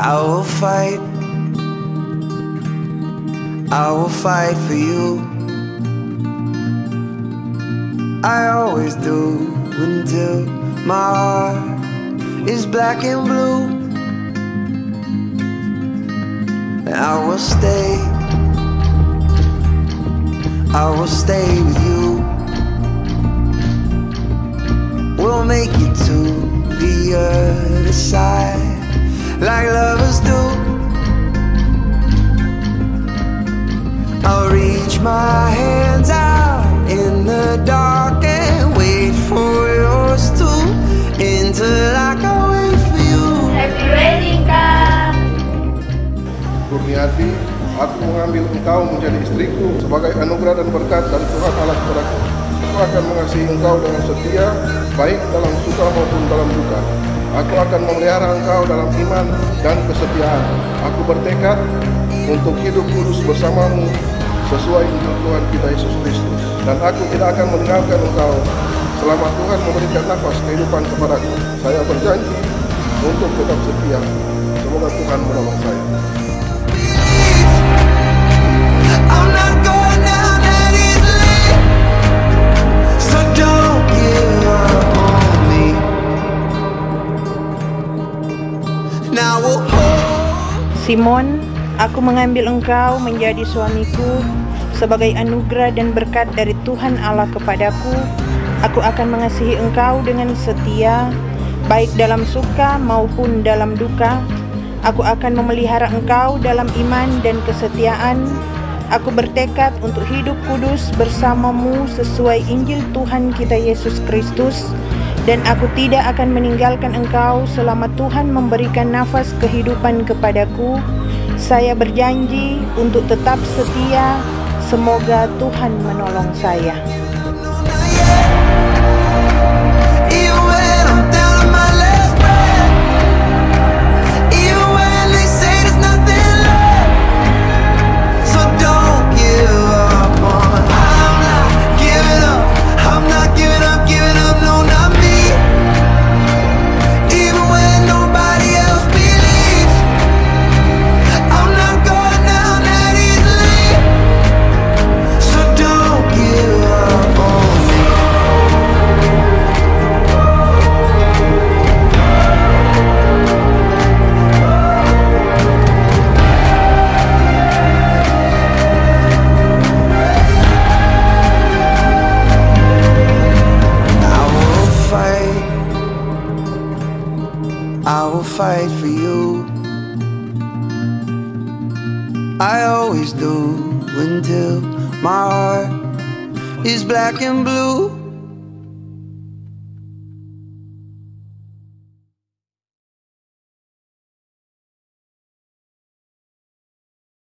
I will fight for you. I always do until my heart is black and blue. I will stay with you. We'll make it to the other side like lovers do. I'll reach my hands out in the dark and wait for yours too, until I can wait for you. Happy wedding, Kak! Kurniati, aku mengambil engkau menjadi istriku sebagai anugerah dan berkat dari Tuhan Allah kepadaku. Aku akan mengasihi engkau dengan setia, baik dalam suka maupun dalam duka. Aku akan memelihara engkau dalam iman dan kesetiaan. Aku bertekad untuk hidup kudus bersamamu sesuai dengan Tuhan kita Yesus Kristus. Dan aku tidak akan meninggalkan engkau selama Tuhan memberikan nafas kehidupan kepadaku. Saya berjanji untuk tetap setia. Semoga Tuhan menolong saya. Simon, aku mengambil engkau menjadi suamiku sebagai anugerah dan berkat dari Tuhan Allah kepadaku. Aku akan mengasihi engkau dengan setia, baik dalam suka maupun dalam duka. Aku akan memelihara engkau dalam iman dan kesetiaan. Aku bertekad untuk hidup kudus bersamamu sesuai Injil Tuhan kita Yesus Kristus. Dan aku tidak akan meninggalkan engkau selama Tuhan memberikan nafas kehidupan kepadaku. Saya berjanji untuk tetap setia. Semoga Tuhan menolong saya. I will fight for you. I always do until my heart is black and blue.